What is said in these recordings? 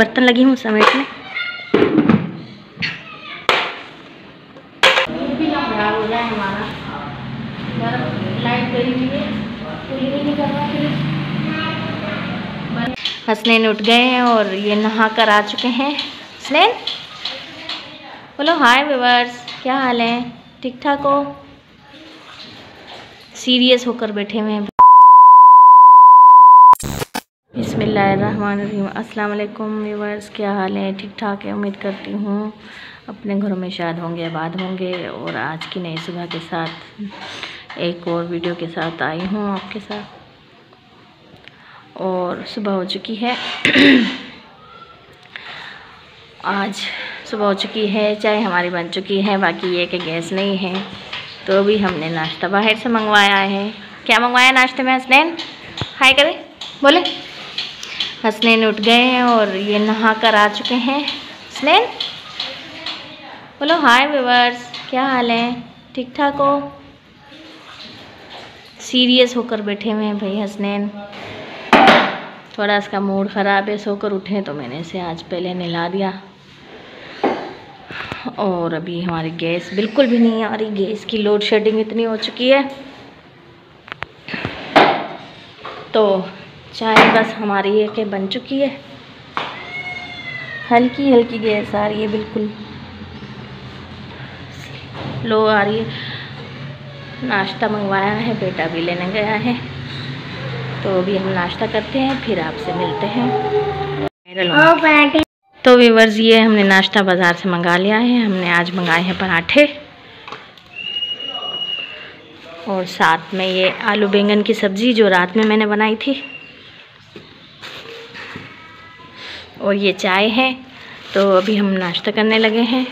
बर्तन लगी हूँ समेटने। हसनैन उठ गए हैं और ये नहा कर आ चुके हैं। हसनैन बोलो हाय व्यूअर्स, क्या हाल है? ठीक ठाक हो? सीरियस होकर बैठे हुए हैं। बिस्मिल्लाहिर्रहमानिर्रहीम। अस्सलाम वालेकुम व्यूअर्स, क्या हाल है? ठीक ठाक है, उम्मीद करती हूँ अपने घरों में शाद होंगे, आबाद होंगे। और आज की नई सुबह के साथ एक और वीडियो के साथ आई हूँ आपके साथ। और सुबह हो चुकी है, आज सुबह हो चुकी है, चाय हमारी बन चुकी है। बाकी ये कि गैस नहीं है तो भी हमने नाश्ता बाहर से मंगवाया है। क्या मंगवाया नाश्ते में हसनैन? हाय करें, बोले। हसनैन उठ गए हैं और ये नहा कर आ चुके हैं। हसनैन बोलो हाय व्यूअर्स, क्या हाल है? ठीक ठाक हो? सीरियस होकर बैठे हुए हैं भाई हसनैन। थोड़ा इसका मूड ख़राब है, सोकर उठे तो मैंने इसे आज पहले नहला दिया। और अभी हमारी गैस बिल्कुल भी नहीं है, हमारी गैस की लोड शेडिंग इतनी हो चुकी है। तो चाय बस हमारी है कि बन चुकी है, हल्की हल्की गैस आ रही है, बिल्कुल लो आ रही है। नाश्ता मंगवाया है, बेटा भी लेने गया है, तो अभी हम नाश्ता करते हैं, फिर आपसे मिलते हैं। तो व्यूअर्स ये हमने नाश्ता बाज़ार से मंगा लिया है। हमने आज मंगाए हैं पराठे और साथ में ये आलू बैंगन की सब्ज़ी जो रात में मैंने बनाई थी। और ये चाय है। तो अभी हम नाश्ता करने लगे हैं,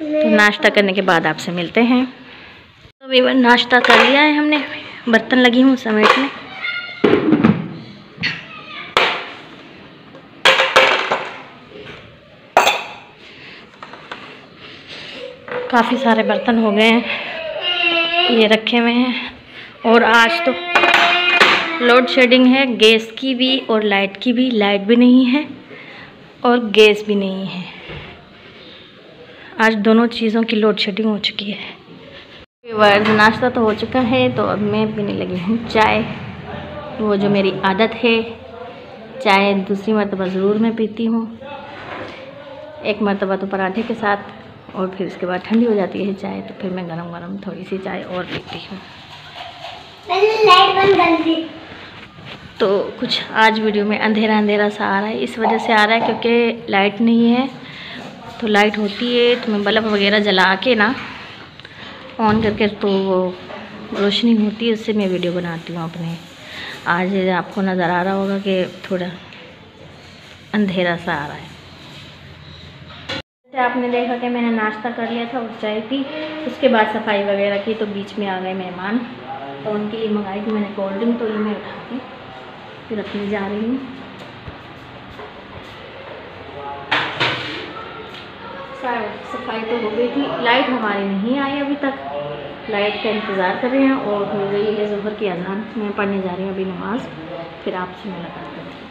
तो नाश्ता करने के बाद आपसे मिलते हैं। तो अभी नाश्ता कर लिया है हमने, बर्तन लगी हूँ समेटने। काफ़ी सारे बर्तन हो गए हैं, ये रखे हुए हैं। और आज तो लोड शेडिंग है, गैस की भी और लाइट की भी। लाइट भी नहीं है और गैस भी नहीं है, आज दोनों चीज़ों की लोड शेडिंग हो चुकी है। व्यूअर्स नाश्ता तो हो चुका है, तो अब मैं पीने लगी हूँ चाय। वो जो मेरी आदत है, चाय दूसरी मरतबा ज़रूर मैं पीती हूँ। एक मरतबा तो पराठे के साथ और फिर उसके बाद ठंडी हो जाती है चाय, तो फिर मैं गरम गरम थोड़ी सी चाय और पीती हूँ। तो कुछ आज वीडियो में अंधेरा अंधेरा सा आ रहा है, इस वजह से आ रहा है क्योंकि लाइट नहीं है। तो लाइट होती है तो मैं बल्ब वगैरह जला के ना ऑन करके, तो वो रोशनी होती है, उससे मैं वीडियो बनाती हूँ अपने। आज आपको नज़र आ रहा होगा कि थोड़ा अंधेरा सा आ रहा है। आपने देखा कि मैंने नाश्ता कर लिया था और चाय पी, उसके बाद सफाई वगैरह की, तो बीच में आ गए मेहमान, तो उनके लिए मंगाई थी मैंने कोल्ड ड्रिंक, तो ये मैं उठा के फिर रखने जा रही हूँ। सफाई तो हो गई थी, लाइट हमारी नहीं आई अभी तक, लाइट का इंतज़ार कर रहे हैं। और हो गई है ज़ुहर की अज़ान, मैं पढ़ने जा रही हूँ अभी नमाज़, फिर आपसे मुलाकात करती हूँ।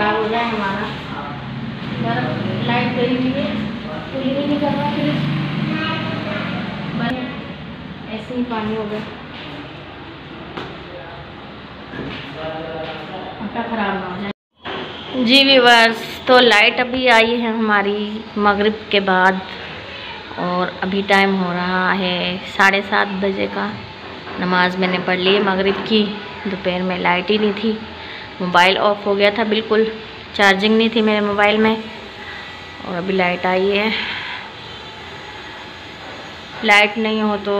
हो जाए हमारा लाइट गई हुई है, कुछ भी नहीं कर रहा, फिर ऐसे ही पानी हो गया। आटा खराब ना हो जाए। जी व्यूअर्स, तो लाइट अभी आई है हमारी मगरिब के बाद, और अभी टाइम हो रहा है 7:30 बजे का। नमाज़ मैंने पढ़ ली है मगरिब की, दोपहर में लाइट ही नहीं थी, मोबाइल ऑफ हो गया था, बिल्कुल चार्जिंग नहीं थी मेरे मोबाइल में, और अभी लाइट आई है। लाइट नहीं हो तो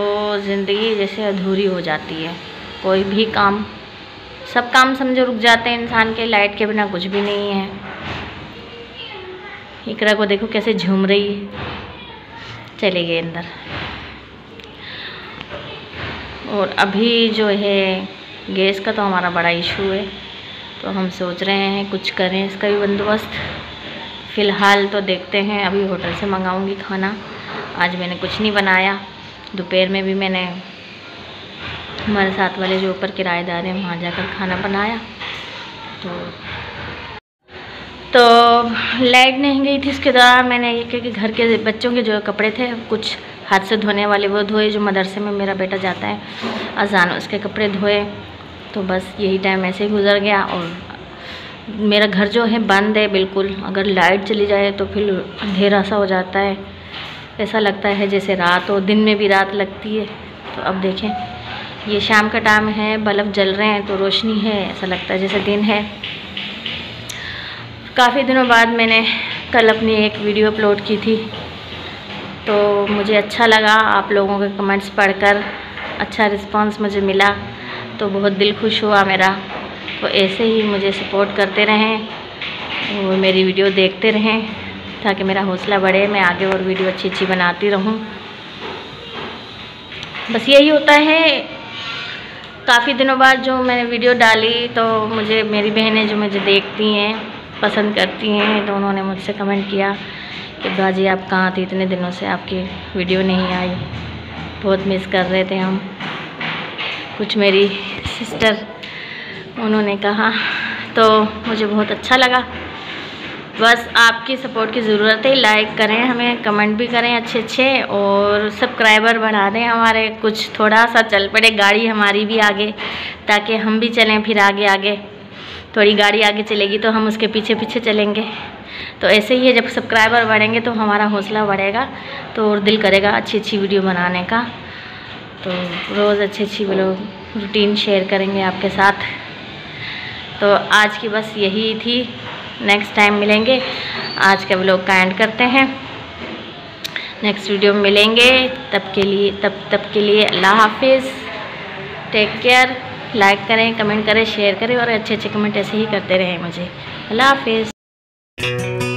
ज़िंदगी जैसे अधूरी हो जाती है, कोई भी काम, सब काम समझो रुक जाते हैं इंसान के, लाइट के बिना कुछ भी नहीं है। इकरा को देखो कैसे झूम रही है, चले गए अंदर। और अभी जो है गैस का तो हमारा बड़ा इशू है, तो हम सोच रहे हैं कुछ करें इसका भी बंदोबस्त। फ़िलहाल तो देखते हैं, अभी होटल से मंगाऊंगी खाना। आज मैंने कुछ नहीं बनाया। दोपहर में भी मैंने हमारे साथ वाले जो ऊपर किराएदार हैं वहाँ जाकर खाना बनाया। तो लाइट नहीं गई थी, इसके दौरान मैंने ये क्योंकि घर के बच्चों के जो कपड़े थे, कुछ हाथ से धोने वाले वो धोए, जो मदरसे में मेरा बेटा जाता है अजान उसके कपड़े धोए। तो बस यही टाइम ऐसे ही गुजर गया। और मेरा घर जो है बंद है बिल्कुल, अगर लाइट चली जाए तो फिर अंधेरा सा हो जाता है, ऐसा लगता है जैसे रात हो। दिन में भी रात लगती है। तो अब देखें, ये शाम का टाइम है, बल्ब जल रहे हैं तो रोशनी है, ऐसा लगता है जैसे दिन है। काफ़ी दिनों बाद मैंने कल अपनी एक वीडियो अपलोड की थी, तो मुझे अच्छा लगा। आप लोगों के कमेंट्स पढ़कर अच्छा रिस्पॉन्स मुझे मिला, तो बहुत दिल खुश हुआ मेरा। तो ऐसे ही मुझे सपोर्ट करते रहें और मेरी वीडियो देखते रहें, ताकि मेरा हौसला बढ़े, मैं आगे और वीडियो अच्छी अच्छी बनाती रहूं। बस यही होता है। काफ़ी दिनों बाद जो मैंने वीडियो डाली, तो मुझे मेरी बहनें जो मुझे देखती हैं, पसंद करती हैं, तो उन्होंने मुझसे कमेंट किया कि बाजी आप कहाँ थी इतने दिनों से, आपकी वीडियो नहीं आई, बहुत मिस कर रहे थे हम। कुछ मेरी सिस्टर उन्होंने कहा, तो मुझे बहुत अच्छा लगा। बस आपकी सपोर्ट की ज़रूरत है। लाइक करें, हमें कमेंट भी करें अच्छे, और सब्सक्राइबर बढ़ा दें हमारे, कुछ थोड़ा सा चल पड़े गाड़ी हमारी भी आगे, ताकि हम भी चलें फिर आगे आगे। थोड़ी गाड़ी आगे चलेगी तो हम उसके पीछे पीछे चलेंगे। तो ऐसे ही है, जब सब्सक्राइबर बढ़ेंगे तो हमारा हौसला बढ़ेगा, तो और दिल करेगा अच्छी अच्छी वीडियो बनाने का। तो रोज़ अच्छी अच्छी व्लॉग रूटीन शेयर करेंगे आपके साथ। तो आज की बस यही थी, नेक्स्ट टाइम मिलेंगे। आज के व्लॉग का एंड करते हैं, नेक्स्ट वीडियो में मिलेंगे। तब तक के लिए अल्लाह हाफिज़, टेक केयर। लाइक करें, कमेंट करें, शेयर करें, और अच्छे अच्छे कमेंट ऐसे ही करते रहें मुझे। अल्लाह हाफिज़।